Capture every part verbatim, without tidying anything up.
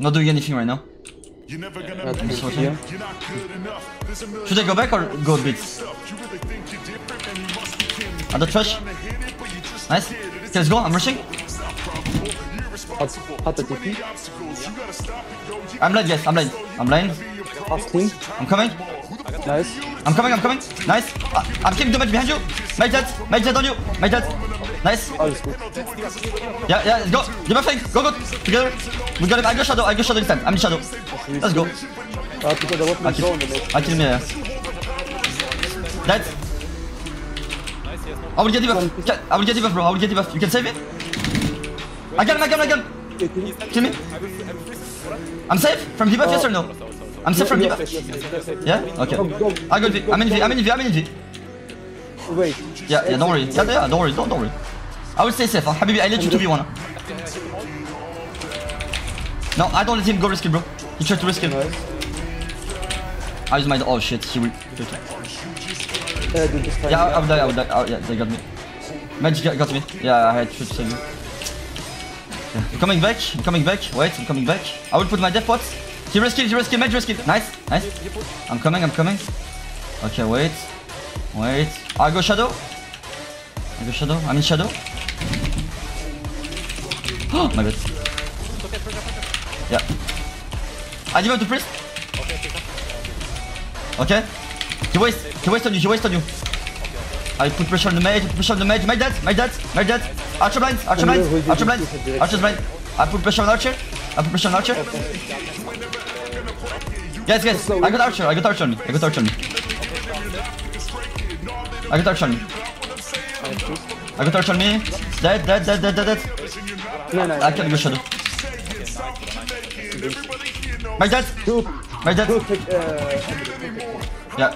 Not doing anything right now. You're never gonna be here. You're not good enough. Should I go back or go a bit? At the trash. Nice. Okay, let's go. I'm rushing. Hot the T P. I'm blind, guys. I'm blind. I'm blind. I'm coming. Nice. I'm coming. I'm coming. Nice. Uh, I'm keeping damage behind you. Make that. Make that on you. Make that. Nice. Oh, yeah, yeah, let's go. Give me flank. Go, go. Together. We got him. I go shadow. I go shadow this time. I'm the shadow. Let's go. I kill him. Yeah, yeah. Dead. I will get debuff. I will get debuff, bro. I will get debuff. You can save it. I got him. I got him. I got him. Kill me. I'm safe from debuff, yes or no? I'm safe from debuff. Yeah? Okay. I got V. I'm in V. I'm in V. I'm in V. Wait. Yeah, yeah, don't worry. Yeah, yeah, don't worry. Don't, don't worry. I will stay safe. Huh? Habibi, I let you two v one. No, I don't let him go risk it, bro. He tried to risk it. I use my. Oh shit, he will. Yeah, I would die. I would die. Oh, yeah, they got me. Magic got me. Yeah, I had to save you. Yeah. I'm coming back. I'm coming back. Wait, I'm coming back. I will put my death pots. He risked it. He risked it. Magic risked it. Nice, nice. I'm coming. I'm coming. Okay, wait. Wait, I go shadow. I go shadow. I'm in shadow. Oh my god. Yeah. I give up the priest. Okay. He waste. He waste on you. He waste on you. I put pressure on the mage. I put pressure on the mage. Make that. Make that. Make that. Archer blind. Archer blind. Archer blind. Archer blind. I put pressure on Archer. I put pressure on Archer. Guys, guys. I got Archer. I got Archer on me. I got Archer on me. I got Archer on me. I got Archer on me. Dead, dead, dead, dead, dead, dead. No, no, I can't go shadow. My dead. My dead. Yeah.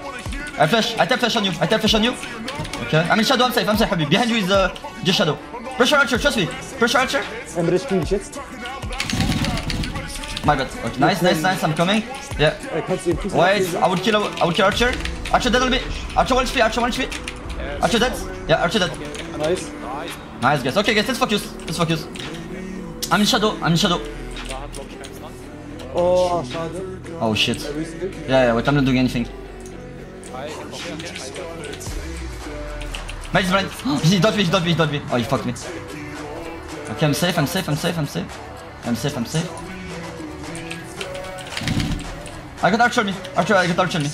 I flash. I tap flash on you. I tap flash on you. Okay. I'm in shadow. I'm safe. I'm safe, Habib. Behind you is uh, just shadow. Pressure Archer. Trust me. Pressure Archer. I'm risking shit. My bad. Okay. Nice, nice, nice. I'm coming. Yeah. Wait. I would kill. I would kill Archer. Archer dead on me. Archer one H P, Archer one H P. Archer dead. Yeah, Archer dead. Nice. Nice, guys. Okay, guys, let's focus. Let's focus. I'm in shadow. I'm in shadow. Oh, shadow. Oh, shit. Yeah, yeah, wait, I'm not doing anything. Mate is blind. He dodged me, he dodged me, he dodged me. Oh, he fucked me. Okay, I'm safe, I'm safe, I'm safe, I'm safe. I'm safe, I'm safe. I got Archer on me. Archer, I got Archer on me.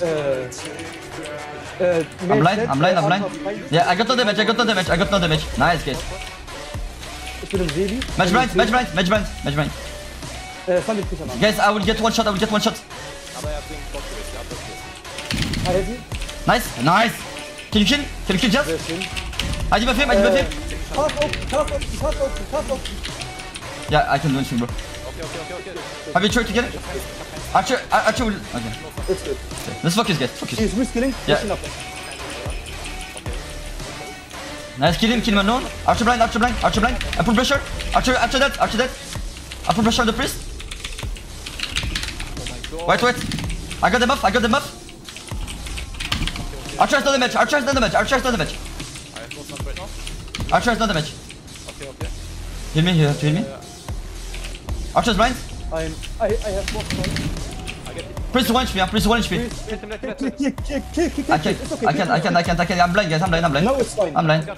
Uh, I'm blind, I'm blind, I'm blind. Yeah, I got no damage, I got no damage, I got no damage. Nice, guys. Match blind, match blind, match blind, match blind. Guys, I will get one shot, I will get one shot. Nice, nice. Can you kill? Can you kill just? I debuff him, I debuff him. Yeah, I can do anything, bro. Have you tried to get it? Archer, Archer will... Okay. It's good. Okay. Let's focus, guys. Focus. He's risk killing. Yeah. Nice, kill him, kill him unknown. Archer blind, Archer blind, Archer blind. I put pressure. Archer, Archer dead, Archer dead. I put pressure on the priest. Oh wait, wait. I got them up, I got them up. Archer has no damage, Archer has no damage, Archer has no damage. Archer has no damage. Okay, okay. Heal me, you have to heal me. Archer's blind. I'm, I, I have more points. Press one H P, yeah, press one H P. I can't, I can't, I can't, I can't, I can't, I'm blind guys, I'm blind, I'm blind. No, it's fine. I'm blind.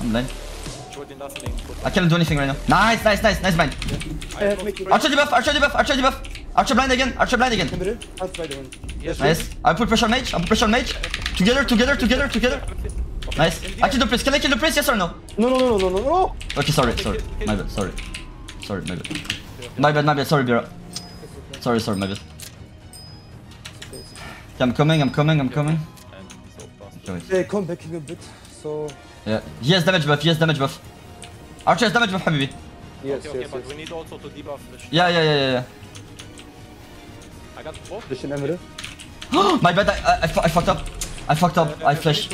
I'm blind. I can't do anything right now. Nice, nice, nice, nice blind. Archer debuff, Archer debuff, Archer debuff. Archer blind again, Archer blind again. Nice. I put pressure on mage, I put pressure on mage. Together, together, together, together. Nice. I kill the priest, can I kill the priest, yes or no? No, no, no, no, no, no. Okay, sorry, sorry, my bad, sorry. Sorry, my bad. My bad, my bad, sorry, Bira. Sorry, sorry, my bad. Yeah, I'm coming, I'm coming, I'm coming. Okay, yeah, come back a bit, so... Yeah, he has damage buff, he has damage buff. Archer has damage buff, Habibi. Yes, okay, okay, yes, but yes. We need also to debuff the ship. Yeah, yeah, yeah, yeah, yeah. I got both. The ship Emre. My bad, I, I, I, I fucked up. I fucked up, uh, I flashed.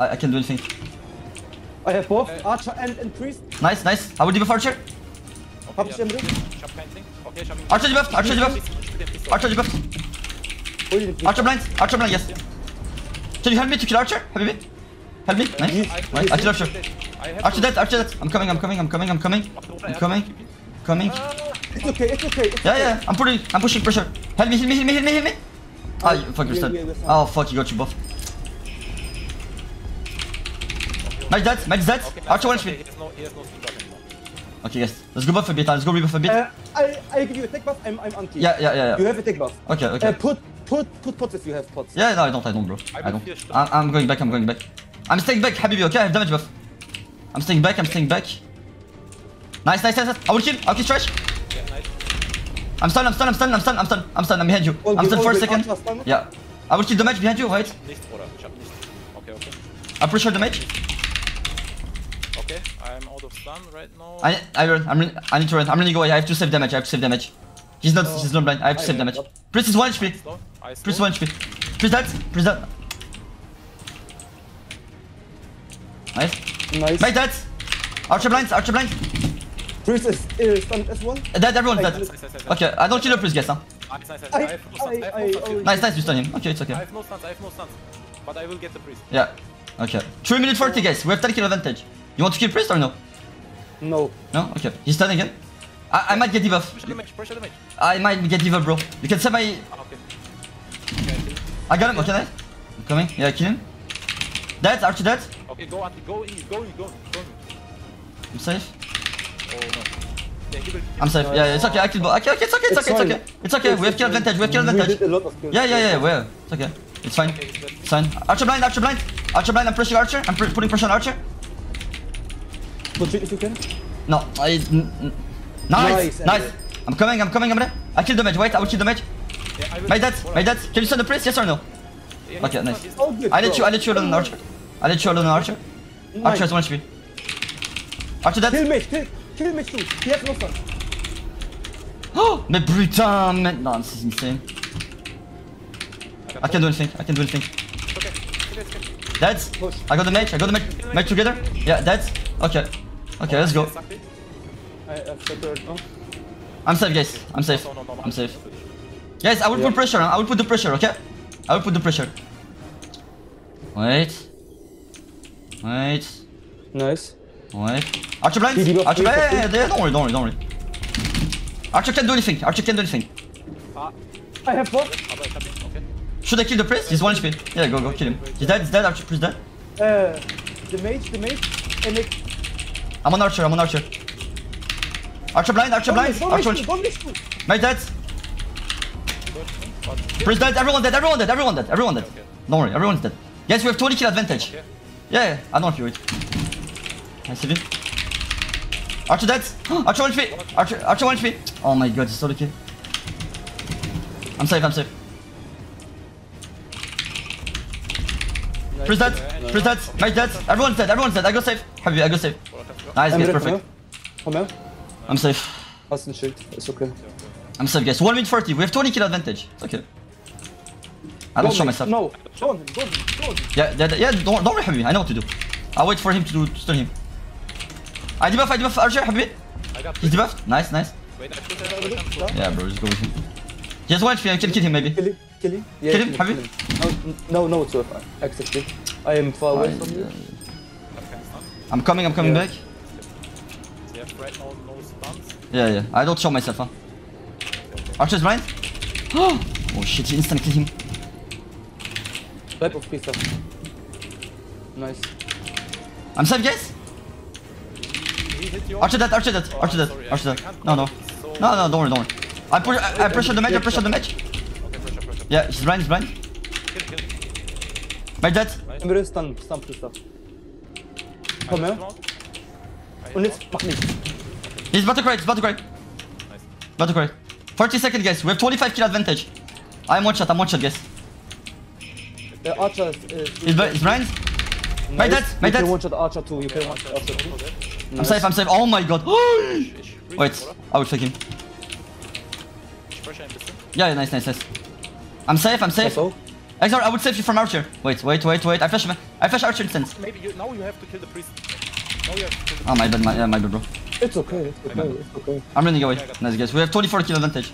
I, I can't do anything. I have both, uh, Archer and, and Priest. Nice, nice. I will debuff Archer. Okay, yeah. Okay, Archer debuff, Archer debuff. Archer debuff. Archer blind, Archer blind, yes. Can you help me to kill Archer, Habibi? Help me, nice. Nice, I kill Archer. Archer dead, Archer dead. I'm coming, I'm coming, I'm coming, I'm coming. I'm coming, coming. It's okay, it's okay. It's yeah, okay. yeah, I'm putting, I'm pushing pressure. Help me, help me, help me, help me, help me. Oh, oh you, fuck, you're yeah, yeah, Oh, fuck, you got you buff. Match that, match that. Okay, Archer one okay, H P. No, no okay, yes. Let's go buff a bit, let's go rebuff a bit. Uh, I, I give you a tech buff, I'm, I'm anti. Yeah, yeah, yeah, yeah. You have a tech buff. Okay, okay. Uh, put, put, put pots if you have pots. Yeah, no, I don't, I don't, bro. I, I don't. I'm, I'm going back, I'm going back. I'm staying back, Habibi, okay? I have damage buff. I'm staying back, I'm staying back. Nice, nice, nice, nice. I will kill, I'll kill trash. Yeah, nice. I'm stunned, I'm stunned, I'm stunned, I'm stunned, I'm stunned, I'm stunned, I'm behind you. All I'm stunned for a second. Yeah. I will kill the match behind you, right? Okay, okay. I'm pretty sure the match. Okay, I'm out of stun right now. I I run, I'm re I need to run. I'm running away. I have to save damage, I have to save damage. He's not, oh. he's not blind, I have to I save damage. Press is one H P. Press one H P. Press that, press that. Nice. Nice. Make that. Archer blinds, Archer blinds. Priest is uh, stunned as well. Dead, everyone's dead. Okay, I don't kill the priest, guys. Huh? Nice, nice, nice. I, I have no stun. I, I, I have no stun. Nice, nice, you stun him. Okay, it's okay. I have no stun, I have no stun. But I will get the priest. Yeah. Okay. three minutes forty, guys. We have ten kill advantage. You want to kill priest or no? No. No? Okay. He's stunned again. I, I might get debuff. Pressure the match, pressure the match. I might get debuff, bro. You can save my. Ah, okay. Okay, I, I got him. Okay, nice. I'm coming. Yeah, kill him. Dead, Archer dead. Okay, go, go, in, go, in, go, in, go. In. I'm safe. Oh, no. Yeah, he will, he I'm safe. Yeah, yeah, it's okay. I killed. Okay, okay, it's okay, it's, it's okay, fine. it's okay. It's okay. It's we have kill advantage. We have kill advantage. Yeah, yeah, yeah. Well, it's okay. It's fine. Okay, it's, it's fine. Archer blind. Archer blind. Archer blind. I'm pressing Archer. I'm pr putting pressure on Archer. Put it if you can. No, I. Nice, nice. nice. I'm coming. I'm coming. I'm ready. I kill the match. Wait, I will kill the match. Yeah, my dad. My dad. Can you send the priest? Yes or no? Yeah, okay, nice. Good, I let you. I let you alone, Archer. I let you alone, Archer. Nice. Archer has one H P. Archer dead. Kill me. Kill. Kill me too. He has no stun. Oh, mais putain, maintenant, this is insane. I can do anything. I can do anything. Okay. Dead. I got the match. I got the match. Match together. Yeah, dead. Okay. Okay, let's go. I'm safe, guys. I'm safe. I'm safe. Guys, I will put pressure. I will put the pressure. Okay. I will put the pressure. Wait. Wait. Nice. Ouais. Archer blind! Archer blind! Don't worry, don't worry, don't worry. Archer can't do anything, Archer can't do anything. Ah, I have four. Okay. Should I kill the priest? He's one H P. Yeah, go, go, kill him. He's dead, he's dead, Archer, priest dead. Uh, the mage, the mage, and it. I'm on Archer, I'm on Archer. Archer blind, Archer blind, Archer blind. Mage dead. Priest dead, everyone dead, everyone dead, everyone dead, everyone dead. Don't worry, everyone's dead. Yes, we have twenty kill advantage. Yeah, yeah, I don't hear it. I see it. Archer dead! Archer one H P! Archer, Archer one H P! Oh my god, it's so lucky. I'm safe, I'm safe. Freeze dead! Freeze dead! Mike dead! Everyone's dead, everyone's dead! I go safe! Happy, I go safe. Nice, guys, perfect. I'm safe. It's okay. I'm safe, guys. one minute forty, we have twenty kill advantage. It's okay. I don't show myself. No, don't, don't, don't. Yeah, yeah, don't worry, Habibi, I know what to do. I'll wait for him to stun him. I debuff, I debuff Archer, Habib. He's debuffed. Nice, nice. Wait, I I yeah, bro, just go with him. He has one H P, I can kill him maybe. Kill him, kill him. Yeah, kill him, Habib. No, no, it's worth it. Accept it. I am far away from you. I'm coming, I'm coming yeah. back. Yeah, right now, no stuns. Yeah, yeah, I don't show myself, huh? Archer's blind. Oh shit, he instant kill him. Type of pizza. Nice. I'm safe, guys. Archer dead, Archer dead, Archer dead, Archer dead. No, no, no, no, don't worry, don't worry. I push, I, I pressure the match, I pressure the match. Okay, pressure, pressure. Yeah, he's blind, he's blind. Kill, kill. My dead. I'm gonna stun, stun, stun. Come here. On it, fuck me. He's about to cry, he's about to cry. Nice. About to cry. forty seconds, guys. We have twenty-five kill advantage. I'm one shot, I'm one shot, guys. The Archer is. He's blind. My dad, my dad. You can watch the Archer too. You can watch the Archer too. I'm safe, I'm safe. Oh my god. Wait, I will take him. Yeah, nice, nice, nice. I'm safe, I'm safe. Exar, I would save you from Archer. Wait, wait, wait, wait. I flash, I flash Archer instance. Maybe you, now you have to kill the priest. Now you have to kill the priest. Oh my bad, my, yeah, my bad, bro. It's okay, it's okay, it's okay. I'm running away. Nice guys. We have twenty-four kill advantage.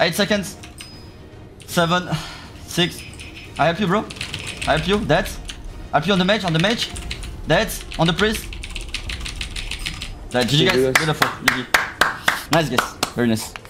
Eight seconds. Seven, six. I help you, bro. I help you. Dead. R P on the mage, on the mage. Dead, on the priest. Dead, G G guys, beautiful, G G. Nice guys. Very nice.